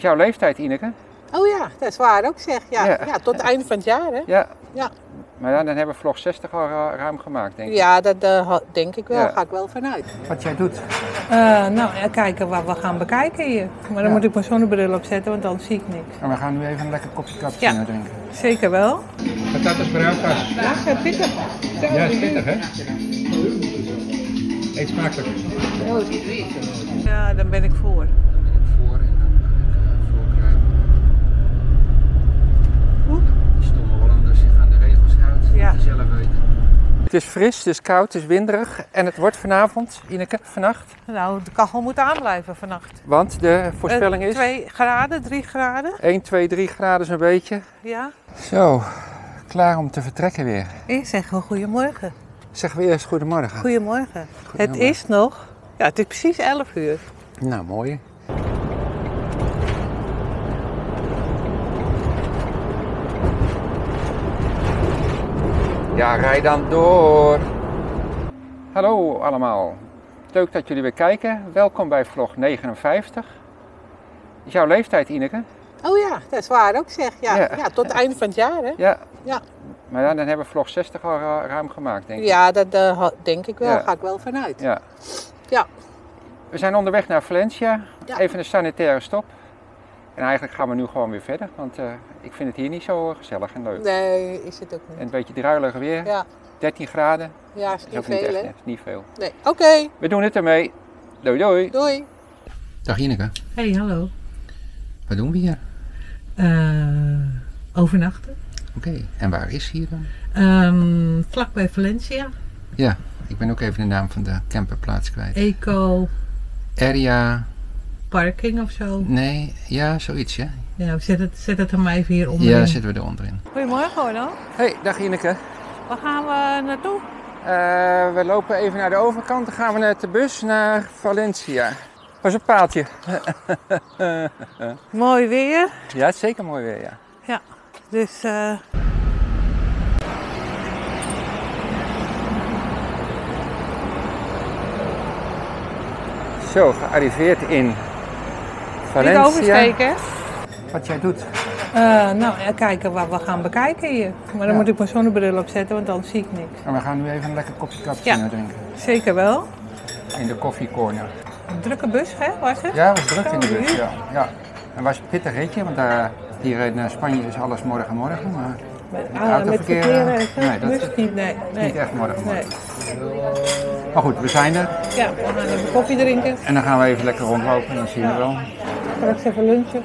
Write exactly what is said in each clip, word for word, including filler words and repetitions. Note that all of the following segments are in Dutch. Jouw leeftijd, Ineke? Oh ja, dat is waar ook zeg. Ja, ja. ja tot het einde van het jaar, hè? Ja. ja. Maar ja, dan hebben we vlog zestig al ruim gemaakt, denk ik. Ja, dat uh, denk ik wel. Ja. Daar ga ik wel vanuit. Wat jij doet? Uh, nou, kijken wat we gaan bekijken hier. Maar dan ja. moet ik mijn zonnebril opzetten, want dan zie ik niks. En we gaan nu even een lekker kopje cappuccino ja. drinken. Zeker wel. Dat is voor jou pas. Ja, pittig. Ja, is pittig, hè? Eet smakelijk. Ja, dan ben ik voor. Ja. Zelf weten. Het is fris, het is koud, het is winderig en het wordt vanavond, Ineke, vannacht? Nou, de kachel moet aanblijven vannacht. Want de voorspelling uh, is? twee graden, drie graden. één, twee, drie graden zo'n beetje. Ja. Zo, klaar om te vertrekken weer. Ik zeg wel goedemorgen. Zeggen we eerst goedemorgen. Goedemorgen. goedemorgen. Het is nog, ja, het is precies elf uur. Nou, mooi. Ja, rij dan door. Hallo allemaal. Leuk dat jullie weer kijken. Welkom bij vlog negenenvijftig. Is jouw leeftijd, Ineke? Oh ja, dat is waar ook zeg. Ja, ja. ja tot het einde van het jaar, hè? Ja. ja. Maar ja, dan hebben we vlog zestig al ruim gemaakt, denk ik. Ja, dat uh, denk ik wel. Ja. Daar ga ik wel vanuit. Ja. ja. We zijn onderweg naar Valencia. Ja. Even een sanitaire stop. En eigenlijk gaan we nu gewoon weer verder, want uh, ik vind het hier niet zo gezellig en leuk. Nee, is het ook niet. En een beetje druilig weer, ja. dertien graden. Ja, is, is niet veel, hè? He? Is niet veel. Nee, oké. Okay. We doen het ermee. Doei, doei. Doei. Dag Ineke. Hey, hallo. Wat doen we hier? Uh, overnachten. Oké, okay. En waar is hier dan? Um, vlak bij Valencia. Ja, ik ben ook even de naam van de camperplaats kwijt. Eco Area. Parking of zo? Nee, ja, zoiets, hè? Ja, zet het, zet het er maar even hier onderin. Ja, zitten we er onderin. Goedemorgen, Onno. Hey, dag Ineke. Waar gaan we naartoe? Uh, we lopen even naar de overkant, dan gaan we met de bus naar Valencia. Was een paaltje. Mooi weer. Ja, het is zeker mooi weer, ja. Ja, dus... Uh... Zo, gearriveerd in... Valencia. Niet oversteken. Wat jij doet? Uh, nou, kijken wat we gaan bekijken hier. Maar dan ja. moet ik mijn zonnebril opzetten, want dan zie ik niks. En we gaan nu even een lekker kopje cappuccino ja. drinken. Zeker wel. In de koffiecorner. Een drukke bus, hè? Was het? Ja, het was druk in de bus. Ja. ja. En was een pittig ritje, want daar, hier in Spanje is alles morgenmorgen. Maar met, met autoverkeer. Met verkeer, nee, dat is niet, nee, nee. niet echt morgenmorgen. Nee. Maar goed, we zijn er. Ja, we gaan even koffie drinken. En dan gaan we even lekker rondlopen en dan zien ja. we wel. Straks even lunchen.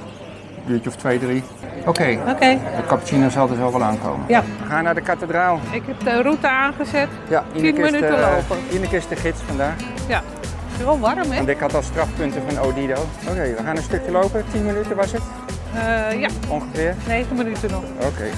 Een uurtje of twee, drie. Oké, okay. okay. de cappuccino zal er zo wel aankomen. Ja. We gaan naar de kathedraal. Ik heb de route aangezet. Ja, tien minuten lopen. Ineke is de gids vandaag. Ja, het is wel warm, hè? Want ik had al strafpunten van Odido. Oké, okay, we gaan een stukje lopen. tien minuten was het? Uh, ja. Ongeveer? negen minuten nog. Oké. Okay.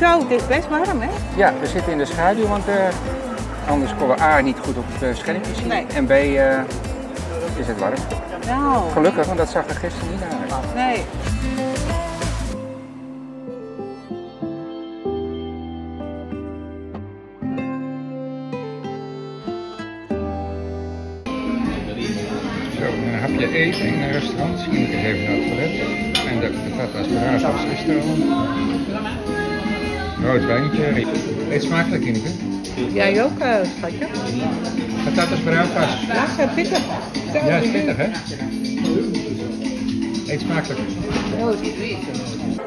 Zo, het is best warm, hè? Ja, we zitten in de schaduw, want uh, anders komen we A niet goed op het schermpje zien nee. en B uh, is het warm. Nou. Gelukkig, want dat zag er gisteren niet uit. Nee. Zo, een hapje eten in een restaurant. Zien we even naar het toilet. En dat gaat als verhaal als gisteren. Rood wijntje. Eet smakelijk, Ineke. Jij ook, uh, schatje. Patatas bravas. Ja, pittig. Ja, is pittig, hè? Eet smakelijk.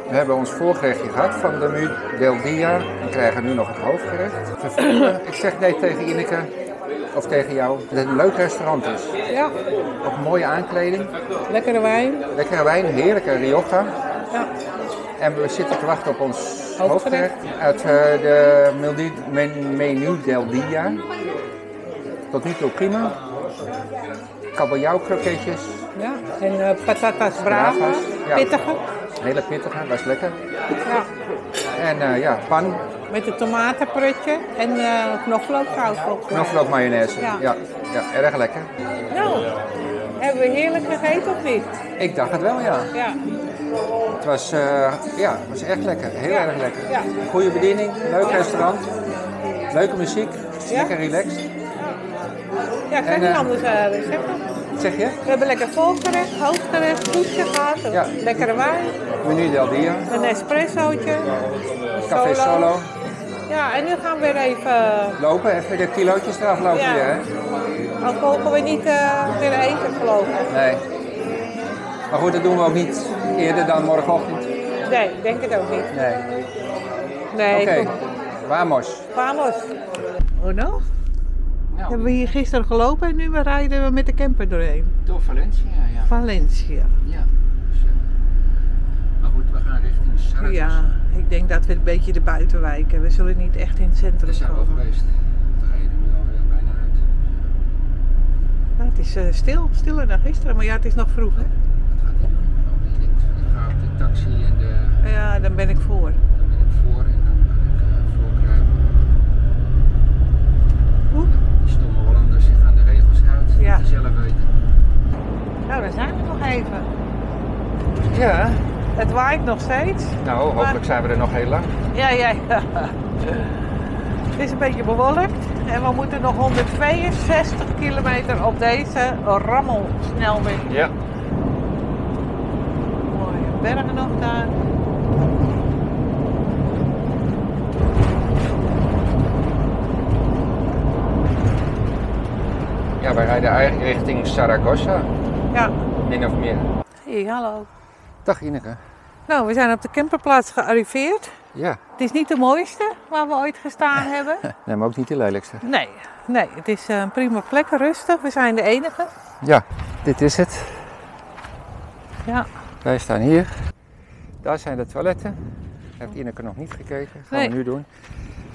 We hebben ons voorgerechtje gehad van de menu del dia. We krijgen nu nog het hoofdgerecht. Ik zeg nee tegen Ineke, of tegen jou, dat het een leuk restaurant is. Ja. Ook mooie aankleding. Lekkere wijn. Lekkere wijn, heerlijke Rioja. Ja. En we zitten te wachten op ons... hoofdgerecht uit uh, de menu del dia. Tot nu toe prima. Kabeljauwkroketjes. Ja, en uh, patatas bravas. Ja. Pittige. Hele pittige, was lekker. Ja. En uh, ja, pan. Met een tomatenprutje en uh, knoflooksaus. Knoflookmayonaise, ja. Ja. Ja, erg lekker. Nou, hebben we heerlijk gegeten of niet? Ik dacht het wel, ja. Ja. Het was, uh, ja, het was echt lekker, heel ja. erg lekker. Ja. Goede bediening, leuk restaurant, leuke muziek, lekker ja. relaxed. Ja, ik krijg een uh, ander uh, recept. Zeg je? We hebben lekker volgerecht, hoofdgerecht, poesje gehad, ja. lekkere wijn. Menu del dia. Een espressootje. Een café solo. solo. Ja, en nu gaan we weer even... Lopen, even de kilootjes eraf lopen ja. hier, hè? Al kopen we niet uh, weer eten, geloof ik. Nee. Maar goed, dat doen we ook niet eerder dan morgenochtend. Nee, ik denk het ook niet. Nee. Nee. Oké, okay. Vamos. Vamos. Onno? Nou. Hebben we hier gisteren gelopen en nu rijden we met de camper doorheen. Door Valencia, ja. Valencia. Ja. Dus, uh, maar goed, we gaan richting Saragossa. Ja, ik denk dat we een beetje de buitenwijk hebben. We zullen niet echt in het centrum komen. Dat is wel geweest. We rijden nu alweer bijna uit. Ja, het is uh, stil, stiller dan gisteren, maar ja, het is nog vroeg, hè? Taxi en de... Ja, dan ben ik voor. Dan ben ik voor en dan kan ik uh, voorkruipen. Oeh. Die stomme Hollanders, die gaan de regels uit. Ja. Die zelf weten. Nou, daar zijn we nog even. Ja. Het waait nog steeds. Nou, hopelijk maar... zijn we er nog heel lang. Ja, ja, ja. Het is een beetje bewolkt. En we moeten nog honderdtweeënzestig kilometer op deze rammelsnelweg. Ja. Bergen nog daar. Ja, wij rijden eigenlijk richting Saragossa. Ja. Min of meer. Hey, hallo. Dag Ineke. Nou, we zijn op de camperplaats gearriveerd. Ja. Het is niet de mooiste waar we ooit gestaan hebben. Nee, maar ook niet de lelijkste. Nee, nee, het is een prima plek, rustig. We zijn de enige. Ja, dit is het. Ja. Wij staan hier. Daar zijn de toiletten. Daar heeft Ineke nog niet gekeken. Dat gaan nee. we nu doen.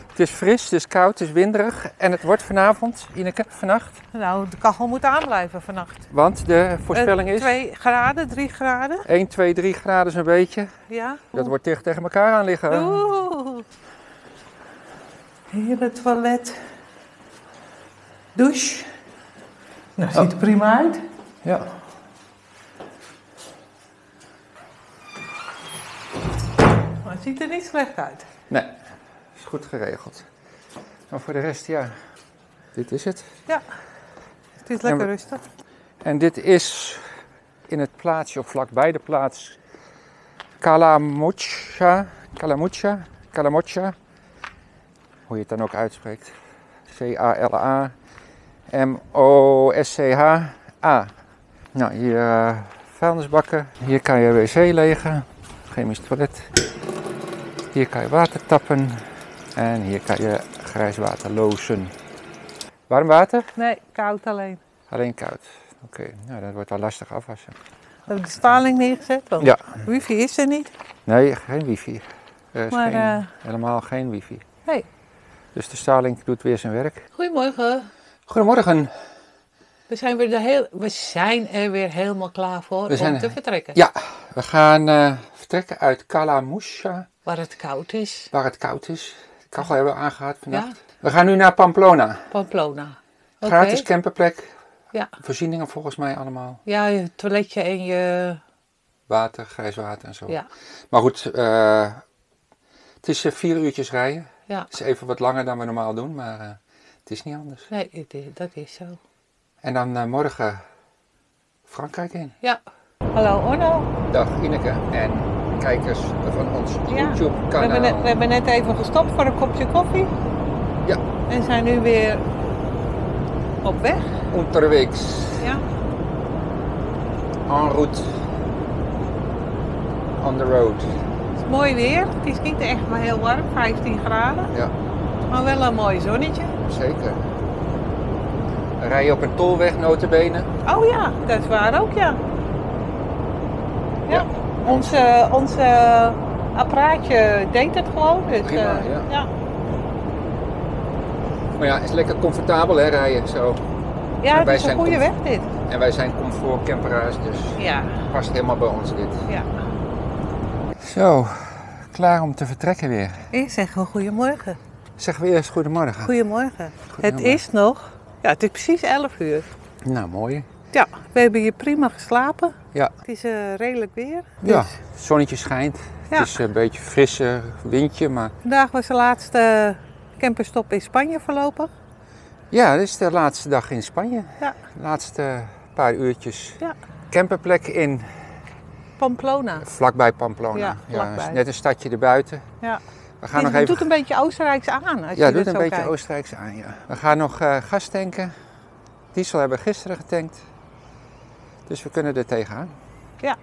Het is fris, het is koud, het is winderig. En het wordt vanavond, Ineke, vannacht. Nou, de kachel moet aanblijven vannacht. Want de voorspelling uh, is... twee graden, drie graden. één, twee, drie graden zo'n beetje. Ja. Dat wordt dicht tegen elkaar aan liggen. Oeh. Hier het toilet. Douche. Nou, oh. ziet er prima uit. Ja. Het ziet er niet slecht uit. Nee, is goed geregeld. Maar voor de rest, ja, dit is het. Ja, het is lekker en we, rustig. En dit is in het plaatsje, of vlakbij de plaats, Calamocha, Calamocha, Calamocha. Hoe je het dan ook uitspreekt. C A L A M O S C H A. Nou, hier uh, vuilnisbakken. Hier kan je wc legen. Chemisch toilet. Hier kan je water tappen en hier kan je grijs water lozen. Warm water? Nee, koud alleen. Alleen koud. Oké, okay. Nou dat wordt al lastig afwassen. Heb ik de Starlink neergezet? Want ja. Wifi is er niet? Nee, geen wifi. Er is maar, geen, uh... helemaal geen wifi. Nee. Dus de Starlink doet weer zijn werk. Goedemorgen. Goedemorgen. We zijn, weer de heel... we zijn er weer helemaal klaar voor we om zijn... te vertrekken. Ja, we gaan uh, vertrekken uit Calamocha. Waar het koud is. Waar het koud is. De kachel hebben we aangehad vannacht. Ja. We gaan nu naar Pamplona. Pamplona. Okay. Gratis camperplek. Ja. Voorzieningen volgens mij allemaal. Ja, je toiletje en je... Water, grijs water en zo. Ja. Maar goed, uh, het is vier uurtjes rijden. Ja. Het is even wat langer dan we normaal doen, maar uh, het is niet anders. Nee, dat is zo. En dan uh, morgen Frankrijk in. Ja. Hallo Onno. Dag Ineke en... kijkers van ons YouTube-kanaal. Ja, we, we hebben net even gestopt voor een kopje koffie. Ja. En zijn nu weer op weg. Onderwegs. Ja. En route. On the road. Het is mooi weer. Het is niet echt maar heel warm, vijftien graden. Ja. Maar wel een mooi zonnetje. Zeker. Rij je op een tolweg, notabene. Oh ja, dat is waar ook, ja. Ja. ja. Onze, onze apparaatje deed het gewoon. Dus, prima, uh, ja. ja. Maar ja, het is lekker comfortabel hè, rijden zo. Ja, het is een goede weg dit. En wij zijn comfortcamperaars, dus ja. Past helemaal bij ons dit. Ja. Zo, klaar om te vertrekken weer. Ik zeg wel goedemorgen. Zeggen we eerst goedemorgen. Goedemorgen. Het is nog, ja, het is precies elf uur. Nou, mooi. Ja, we hebben hier prima geslapen. Ja. Het is uh, redelijk weer. Dus... ja, het zonnetje schijnt. Ja. Het is een beetje een frisse windje, maar... vandaag was de laatste camperstop in Spanje voorlopig. Ja, dit is de laatste dag in Spanje. Ja. De laatste paar uurtjes. Ja. Camperplek in... Pamplona. Vlakbij Pamplona. Ja, vlakbij. Ja, net een stadje erbuiten. Ja. We gaan nog even... doet een beetje Oostenrijks aan. Als ja, het doet een beetje kijkt. Oostenrijks aan, ja. We gaan nog uh, gas tanken. Diesel hebben we gisteren getankt. Dus we kunnen er tegenaan. Ja.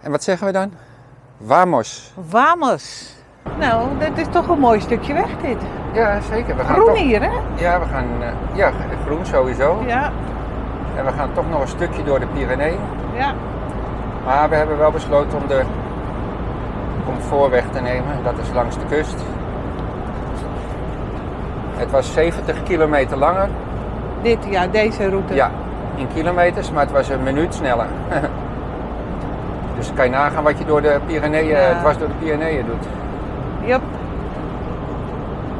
En wat zeggen we dan? Vamos. Vamos. Nou, dat is toch een mooi stukje weg dit. Ja, zeker. We gaan groen toch... hier, hè? Ja, we gaan... Uh, ja, groen sowieso. Ja. En we gaan toch nog een stukje door de Pyreneeën. Ja. Maar we hebben wel besloten om de comfort weg te nemen. Dat is langs de kust. Het was zeventig kilometer langer. Dit, ja, deze route. Ja, in kilometers, maar het was een minuut sneller. Dus kan je nagaan wat je door de Pyreneeën, ja. dwars door de Pyreneeën doet. Yep.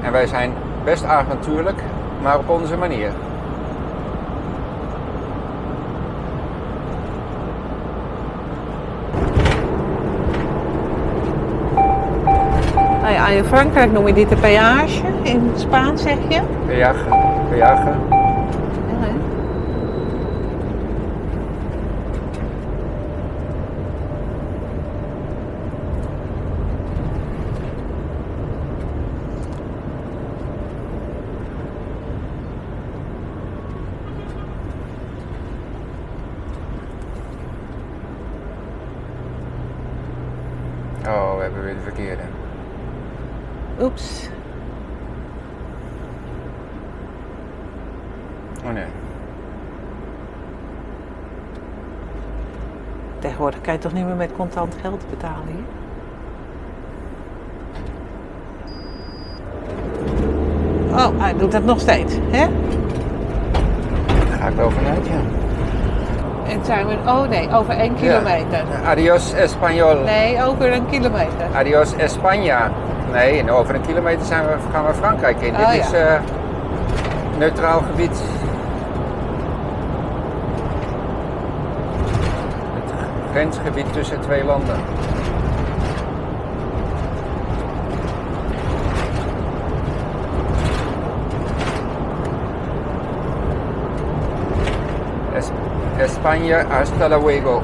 En wij zijn best avontuurlijk, maar op onze manier. In Frankrijk noem je dit de peage, in het Spaans zeg je? Peage, peage. Ja, oh, we hebben weer de verkeerde. Oeps. Oh nee. Tegenwoordig kan je toch niet meer met contant geld betalen hier? Oh, hij doet dat nog steeds, hè? Daar ga ik wel vanuit, ja. En zijn we... oh nee, over één kilometer. Ja. Adios, Español. Nee, over een kilometer. Adios, España. Nee, en over een kilometer zijn we, gaan we Frankrijk in. Oh, dit ja. is uh, neutraal gebied. Het grensgebied tussen twee landen. Es España hasta luego.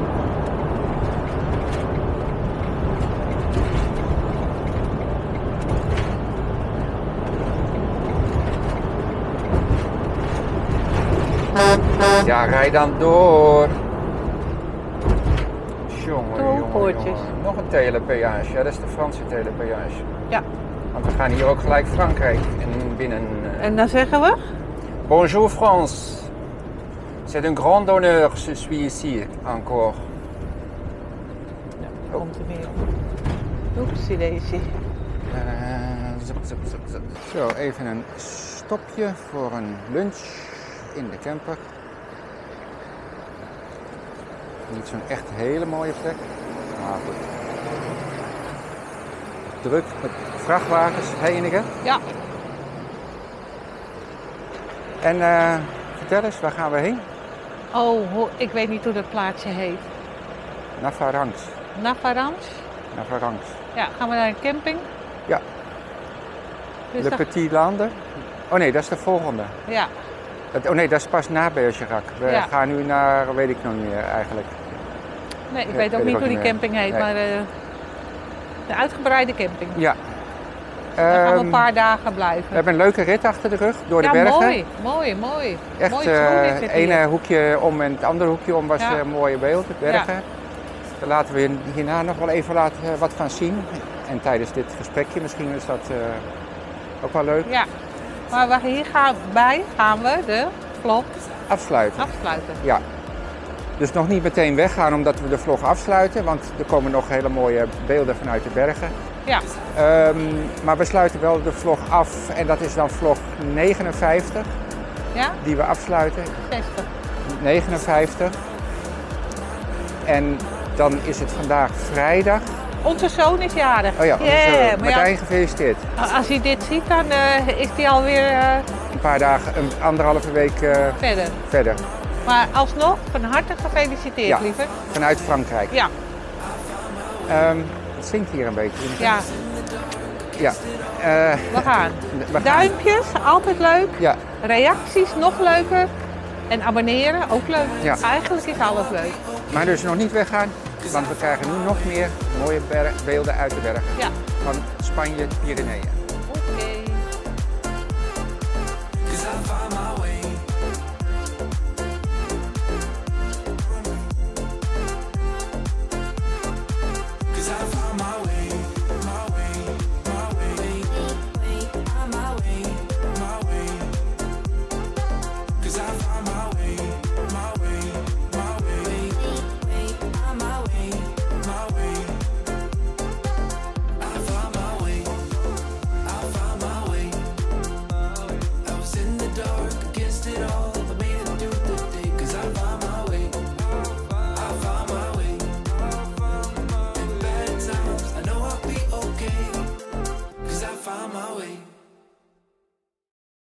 Ja, rij dan door. Jongen, jongen, nog een telepeage. Ja, dat is de Franse telepeage. Ja. Want we gaan hier ook gelijk Frankrijk en binnen. Uh... En dan zeggen we? Bonjour France. C'est un grand honneur, je suis ici encore. Ja, daar komt er weer op. Oeps, deze. Zo, even een stopje voor een lunch in de camper. Niet zo'n echt hele mooie plek, maar goed. Druk met vrachtwagens, hé Ineke? Ja. En uh, vertel eens, waar gaan we heen? Oh, ik weet niet hoe dat plaatsje heet. Navarrenx. Navarrenx? Navarrenx. Ja, gaan we naar een camping? Ja. Dus Le dat... Petit Lande. Oh nee, dat is de volgende. Ja. Dat, oh nee, dat is pas na Bergerac. We ja. gaan nu naar, weet ik nog niet eigenlijk. Nee, ik weet ook weet niet hoe die camping heet, nee. maar uh, de uitgebreide camping. Ja. Daar um, gaan we een paar dagen blijven. We hebben een leuke rit achter de rug, door ja, de bergen. mooi, mooi, mooi. Echt, mooi het uh, ene hoekje om en het andere hoekje om was ja. een mooie beeld, de bergen. Ja. Daar laten we hierna nog wel even laten, uh, wat van zien. En tijdens dit gesprekje misschien is dat uh, ook wel leuk. Ja. Maar hierbij gaan we de vlog afsluiten. afsluiten. Ja. Dus nog niet meteen weggaan omdat we de vlog afsluiten, want er komen nog hele mooie beelden vanuit de bergen. Ja. Um, maar we sluiten wel de vlog af en dat is dan vlog negenenvijftig, ja? Die we afsluiten. zestig. negenenvijftig. En dan is het vandaag vrijdag. Onze zoon is jarig. Oh ja, yeah, Martijn, ja, gefeliciteerd. Als hij dit ziet, dan uh, is hij alweer... Uh... Een paar dagen, een, anderhalve week uh, verder. verder. Maar alsnog, van harte gefeliciteerd, ja, liever. Vanuit Frankrijk. Ja. Um, het zingt hier een beetje. Ja. Ja. Uh, we gaan. We Duimpjes, gaan. Altijd leuk. Ja. Reacties, nog leuker. En abonneren, ook leuk. Ja. Eigenlijk is alles leuk. Maar dus nog niet weggaan, want we krijgen nu nog meer mooie beelden uit de bergen. Ja. Van Spanje, Pyreneeën.